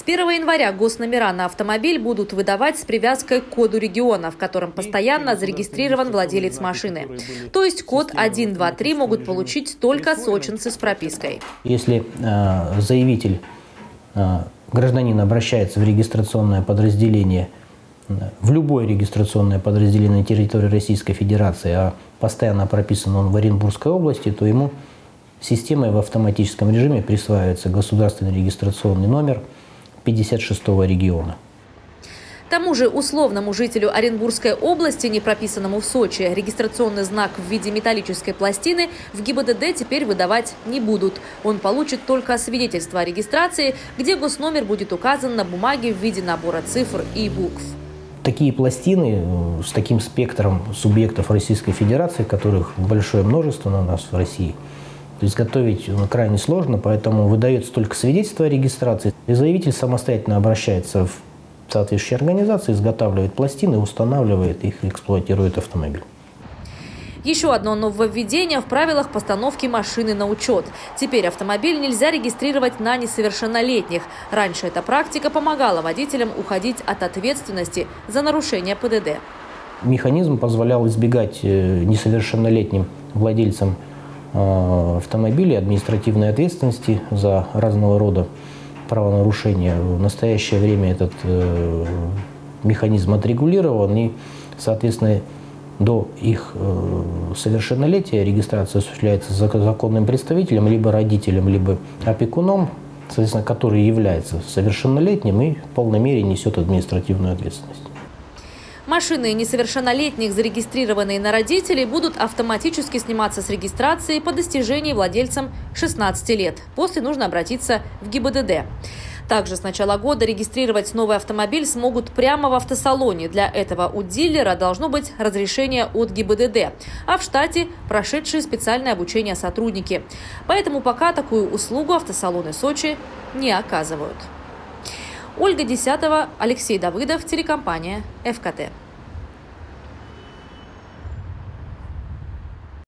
С 1 января госномера на автомобиль будут выдавать с привязкой к коду региона, в котором постоянно зарегистрирован владелец машины. То есть код 123 могут получить только сочинцы с пропиской. Если заявитель, гражданин, обращается в регистрационное подразделение, в любое регистрационное подразделение на территории Российской Федерации, а постоянно прописан он в Оренбургской области, то ему системой в автоматическом режиме присваивается государственный регистрационный номер 56-го региона. К тому же условному жителю Оренбургской области, не прописанному в Сочи, регистрационный знак в виде металлической пластины в ГИБДД теперь выдавать не будут. Он получит только свидетельство о регистрации, где госномер будет указан на бумаге в виде набора цифр и букв. Такие пластины с таким спектром субъектов Российской Федерации, которых большое множество на нас в России, то есть готовить крайне сложно, поэтому выдается только свидетельство о регистрации. И заявитель самостоятельно обращается в соответствующие организации, изготавливает пластины, устанавливает их, эксплуатирует автомобиль. Еще одно нововведение в правилах постановки машины на учет. Теперь автомобиль нельзя регистрировать на несовершеннолетних. Раньше эта практика помогала водителям уходить от ответственности за нарушение ПДД. Механизм позволял избегать несовершеннолетним владельцам автомобилей административной ответственности за разного рода правонарушения. В настоящее время этот механизм отрегулирован, и, соответственно, до их совершеннолетия регистрация осуществляется законным представителем, либо родителем, либо опекуном, соответственно, который является совершеннолетним и в полной мере несет административную ответственность. Машины несовершеннолетних, зарегистрированные на родителей, будут автоматически сниматься с регистрации по достижении владельцам 16 лет. После нужно обратиться в ГИБДД. Также с начала года регистрировать новый автомобиль смогут прямо в автосалоне. Для этого у дилера должно быть разрешение от ГИБДД, а в штате прошедшие специальное обучение сотрудники. Поэтому пока такую услугу автосалоны Сочи не оказывают. Ольга Десятова, Алексей Давыдов, телекомпания ФКТ.